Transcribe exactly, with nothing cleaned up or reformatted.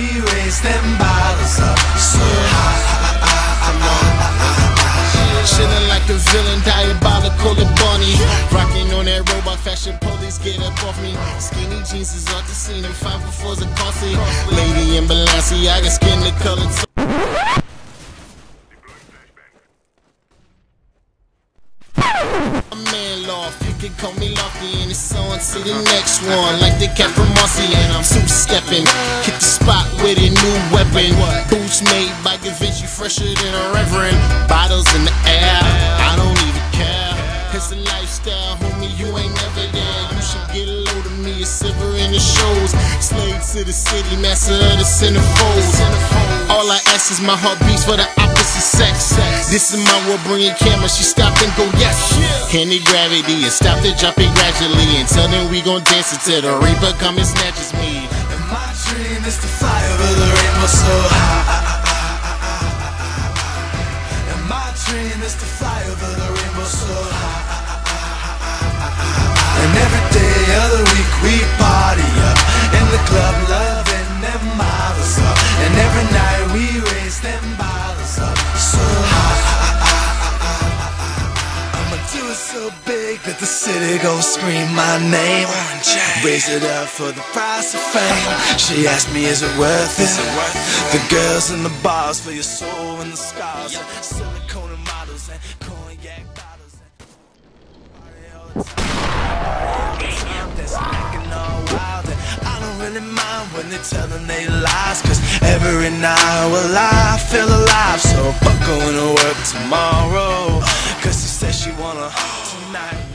we raise them bottles up so high. Chilling like a villain, diabolical and bunny. Rocking on that robot fashion, police get up off me. Skinny jeans is off the scene, I'm five for fours a coffee. Lady in Balenciaga, skin the color. You can call me Lucky, and it's on to the next one. Like the cat from Marcy, and I'm two-stepping. Hit the spot with a new weapon. Boots made by Da Vinci, fresher than a reverend. Bottles in the air, I don't even care. It's a lifestyle, homie, you ain't never there. You should get a load of me, a silver in the shows. Slave to the city, master of the centerfolds. All I ask is my heart beats for the opposite sex. This is my world, bring your camera, she stopped and go yes. Hand it gravity and stop the jumping gradually, and tell them we gon' dance until the reaper come and snatches me. And my dream is to fly over the rainbow so high. And my dream is to fly over the rainbow so high. And every day of the week we party up in the club, loving them models up. And every night we raise them bottles up so high. Do it so big that the city gon' scream my name. Raise it up for the price of fame. She asked me, is it worth it? The girls in the bars for your soul and the scars. Silicone models and cognac bottles. Party all the time. That's acting all wild. I don't really mind when they tell them they lies, cause every night will I feel alive. So I'm going to work tomorrow. She said she wanna tonight.